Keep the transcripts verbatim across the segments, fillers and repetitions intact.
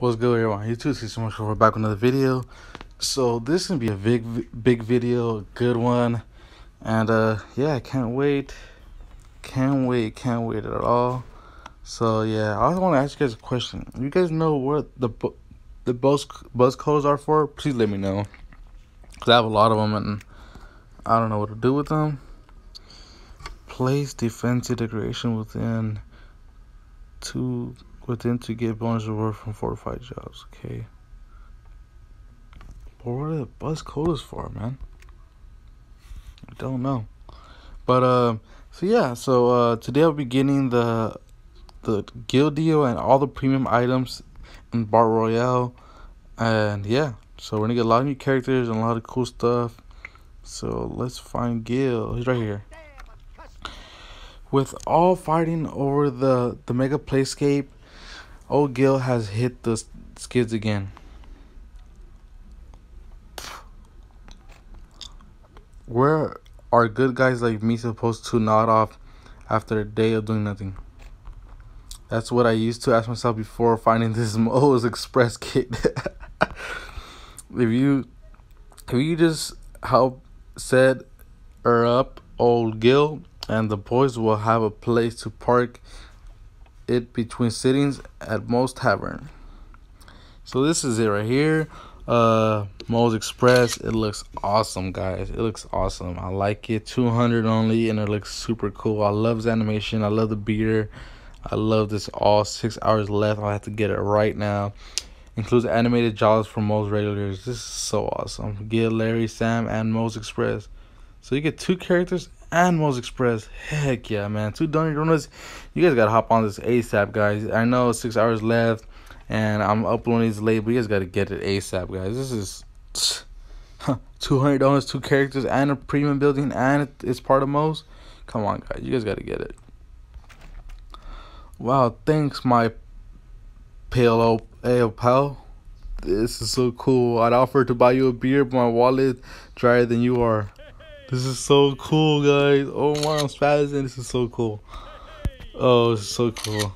What's good, everyone? YouTube, thank you so much for back on another video. So this is gonna be a big, big video, good one, and uh, yeah, I can't wait, can't wait, can't wait at all. So yeah, I also want to ask you guys a question. If you guys know what the the buzz buzz codes are for, please let me know, cause I have a lot of them and I don't know what to do with them. Place defensive decoration within two. Within to get bonus reward from four or five jobs. Okay. But what are the buzz codes for, man? I don't know. But um so yeah, so uh today I'll be getting the the guild deal and all the premium items in Bar Royale. And yeah, so we're gonna get a lot of new characters and a lot of cool stuff. So let's find Gil. He's right here. With all fighting over the, the mega playscape, old Gil has hit the skids again. Where are good guys like me supposed to nod off after a day of doing nothing? That's what I used to ask myself before finding this Moe's Express kit. If you if you just help set her up, old Gil, and the boys will have a place to park it between sittings at Moe's Tavern. So this is it right here, uh Moe's Express. It looks awesome, guys. It looks awesome. I like it. Two hundred only, and it looks super cool. I love this animation. I love the beater. I love this. All six hours left. I'll have to get it right now. Includes animated jobs for Moe's regulars. This is so awesome. Gil, Larry, Sam, and Moe's Express. So you get two characters and Moe's Express. Heck yeah, man. Two donor donuts. You guys gotta hop on this ASAP, guys. I know six hours left and I'm uploading these late, but you guys gotta get it ASAP, guys. This is two hundred donuts, two characters, and a premium building, and it's part of Moe's. Come on, guys. You guys gotta get it. Wow, thanks, my pale old ale pal. This is so cool. I'd offer to buy you a beer, but my wallet is drier than you are. This is so cool, guys. Oh my, I'm spazzing. This is so cool. Oh, this is so cool.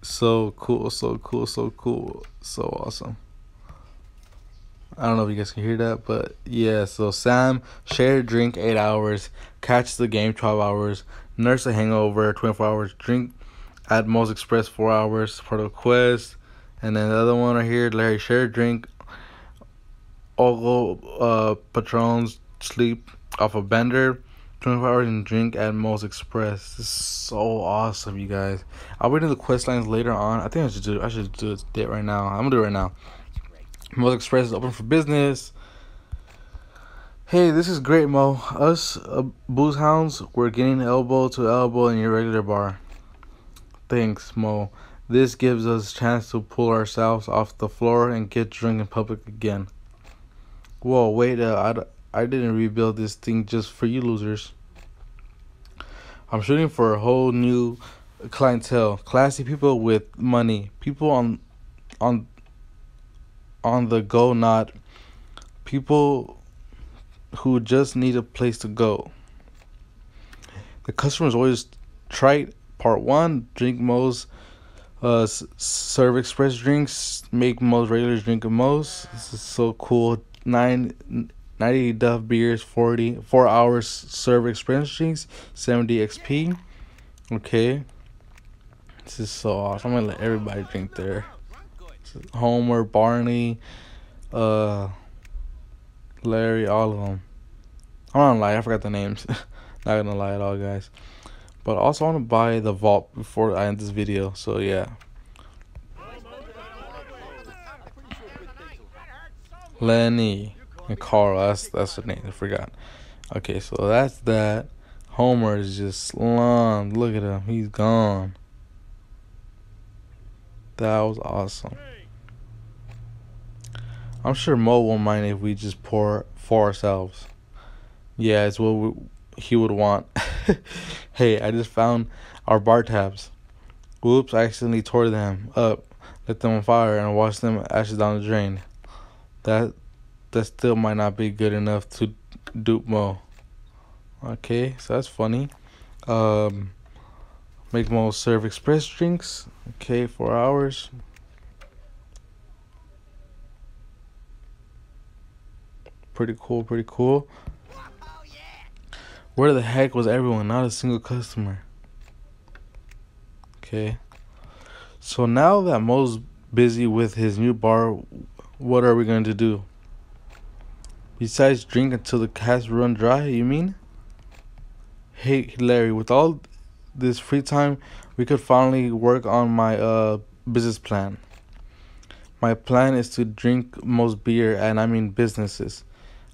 So cool, so cool, so cool. So awesome. I don't know if you guys can hear that, but yeah. So Sam, share drink eight hours. Catch the game twelve hours. Nurse a hangover twenty-four hours. Drink at Moe's Express four hours. Part of quest. And then the other one right here, Larry, share drink. All uh, patrons sleep off a bender, twenty-four hours, and drink at Moe's Express. This is so awesome, you guys. I'll read in the quest lines later on. I think I should do. I should do it right now. I'm gonna do it right now. Moe's Express is open for business. Hey, this is great, Moe. Us uh, booze hounds, we're getting elbow to elbow in your regular bar. Thanks, Moe. This gives us a chance to pull ourselves off the floor and get drunk in public again. Whoa, wait, uh, I, I didn't rebuild this thing just for you losers. I'm shooting for a whole new clientele. Classy people with money. People on on, on the go, not people who just need a place to go. The customer's always trite. Part one, drink Moe's. Uh, serve express drinks. Make Moe's regulars drink at Moe's. This is so cool. nine ninety Duff beers, forty four hours serve express drinks, seventy X P. Okay, this is so awesome. I'm gonna let everybody drink there. Homer, Barney, uh, Larry, all of them. I'm not gonna lie, I forgot the names. Not gonna lie at all, guys. But I also want to buy the vault before I end this video. So yeah. Lenny and Carl, that's, that's the name, I forgot. Okay, so that's that. Homer is just slumped. Look at him, he's gone. That was awesome. I'm sure Moe won't mind if we just pour for ourselves. Yeah, it's what we, he would want. Hey, I just found our bar tabs. Whoops, I accidentally tore them up, lit them on fire, and washed them ashes down the drain. That that still might not be good enough to dupe Moe. Okay, so that's funny. Um, make Moe serve express drinks. Okay, four hours. Pretty cool, pretty cool. Where the heck was everyone? Not a single customer. Okay. So now that Mo's busy with his new bar, what are we going to do? Besides drink until the cash run dry, you mean? Hey, Larry, with all this free time, we could finally work on my uh business plan. My plan is to drink most beer, and I mean businesses.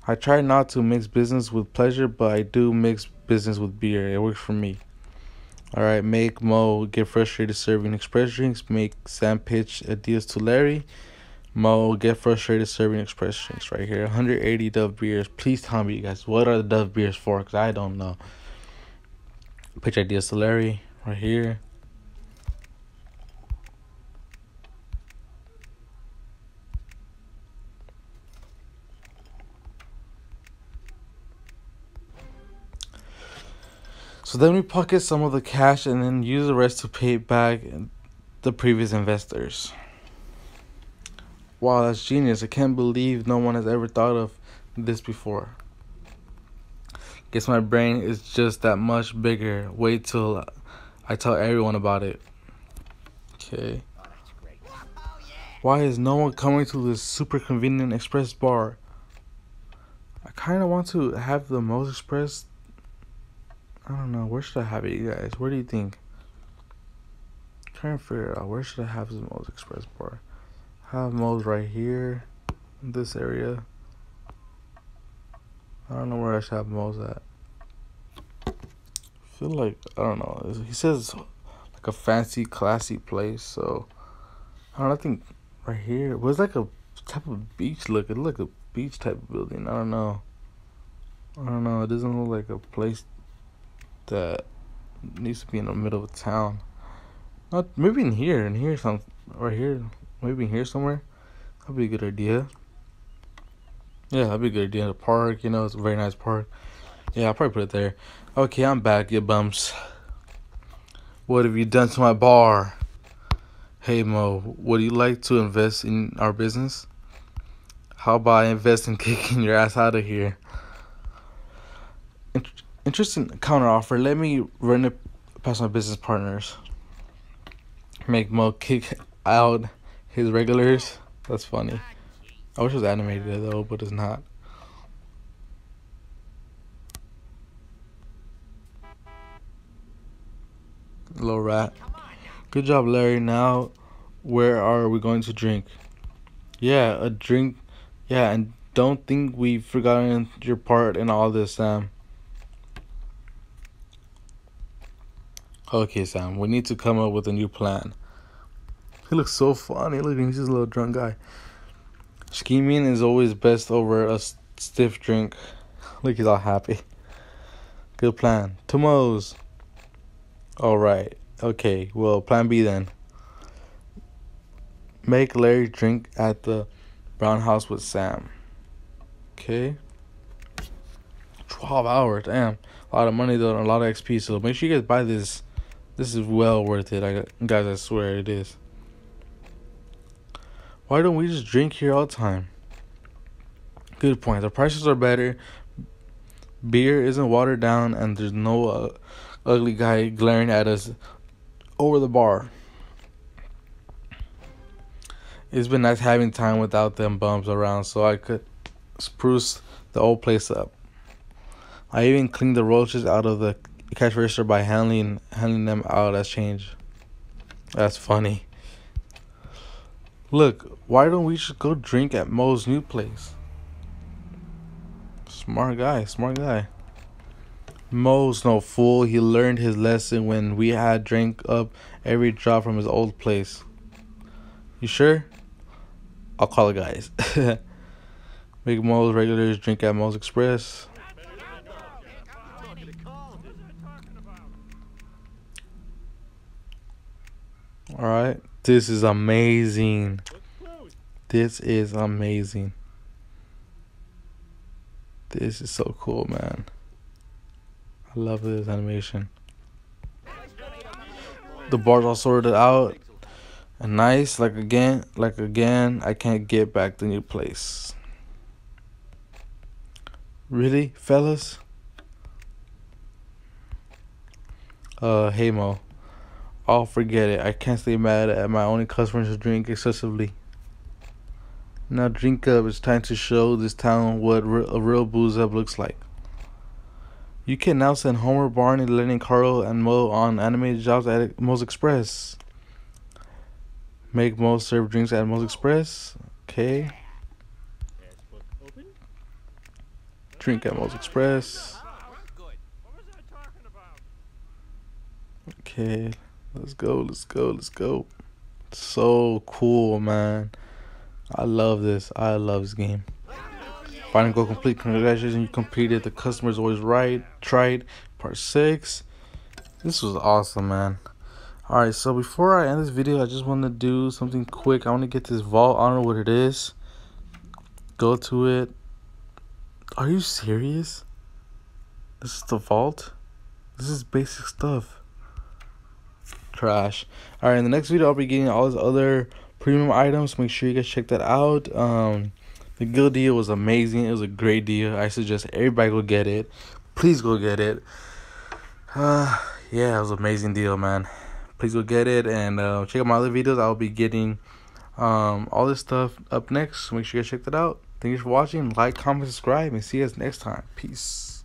I try not to mix business with pleasure, but I do mix business with beer. It works for me. Alright, make Mo get frustrated serving express drinks. Make Sam pitch ideas to Larry. Mo get frustrated serving express drinks right here. one hundred eighty Dove beers. Please tell me, you guys, what are the Dove beers for? Because I don't know. Pitch ideas to Larry right here. So then we pocket some of the cash and then use the rest to pay back the previous investors. Wow, that's genius. I can't believe no one has ever thought of this before. Guess my brain is just that much bigger. Wait till I tell everyone about it. Okay. Why is no one coming to this super convenient express bar? I kind of want to have the most express. I don't know, where should I have it, you guys? Where do you think? I'm trying to figure it out. Where should I have the Mo's express bar? I have Mo's right here in this area. I don't know where I should have Mo's at. I feel like, I don't know, he says like a fancy, classy place, so I don't know, I think right here. It was like a type of beach look. It looked like a beach type of building. I don't know. I don't know, it doesn't look like a place that needs to be in the middle of town. Not maybe in here, in here some right here, maybe in here somewhere. That'd be a good idea. Yeah, that'd be a good idea. The park, you know, it's a very nice park. Yeah, I'll probably put it there. Okay, I'm back, you bumps. What have you done to my bar? Hey Mo, would you like to invest in our business? How about I invest in kicking your ass out of here? Int Interesting counteroffer. Let me run it past my business partners. Make Mo kick out his regulars. That's funny. I wish it was animated though, but it's not. Little rat. Good job, Larry. Now, where are we going to drink? Yeah, a drink. Yeah, and don't think we've forgotten your part in all this, Sam. Okay, Sam, we need to come up with a new plan. He looks so funny. Look, he's just a little drunk guy. Scheming is always best over a stiff drink. Look, he's all happy. Good plan. Tomos. All right. Okay, well, plan B then. Make Larry drink at the Brown House with Sam. Okay. twelve hours. Damn. A lot of money, though, and a lot of X P. So make sure you guys buy this. This is well worth it, I, guys, I swear it is. Why don't we just drink here all the time? Good point. The prices are better. Beer isn't watered down, and there's no uh, ugly guy glaring at us over the bar. It's been nice having time without them bums around, so I could spruce the old place up. I even cleaned the roaches out of the cash register by handling handing them out as change. That's funny. Look, why don't we just go drink at Mo's new place? Smart guy, smart guy. Mo's no fool. He learned his lesson when we had drank up every drop from his old place. You sure? I'll call it, guys. Make Mo's regulars drink at Mo's Express. Alright, this is amazing. This is amazing. This is so cool, man. I love this animation. The bars all sorted out. and nice. Like again, like again, I can't get back the new place. Really, fellas? Uh, hey Mo. Oh, forget it. I can't stay mad at my only customers who drink excessively. Now drink up. It's time to show this town what a real booze up looks like. You can now send Homer, Barney, Lenny, Carl, and Mo on animated jobs at Mo's Express. Make Mo serve drinks at Mo's Express. Okay. Drink at Mo's Express. Okay. Let's go, let's go, let's go. So cool, man. I love this. I love this game. Final goal complete. Congratulations, you completed The Customer's Always Right. Tried part six. This was awesome, man. Alright, so before I end this video, I just want to do something quick. I want to get this vault. I don't know what it is. Go to it. Are you serious? This is the vault? This is basic stuff. Trash. Alright, in the next video I'll be getting all these other premium items. Make sure you guys check that out. Um the guild deal was amazing. It was a great deal. I suggest everybody go get it. Please go get it. Uh yeah, it was an amazing deal, man. Please go get it, and uh check out my other videos. I'll be getting um all this stuff up next. Make sure you guys check that out. Thank you for watching. Like, comment, subscribe, and see us next time. Peace.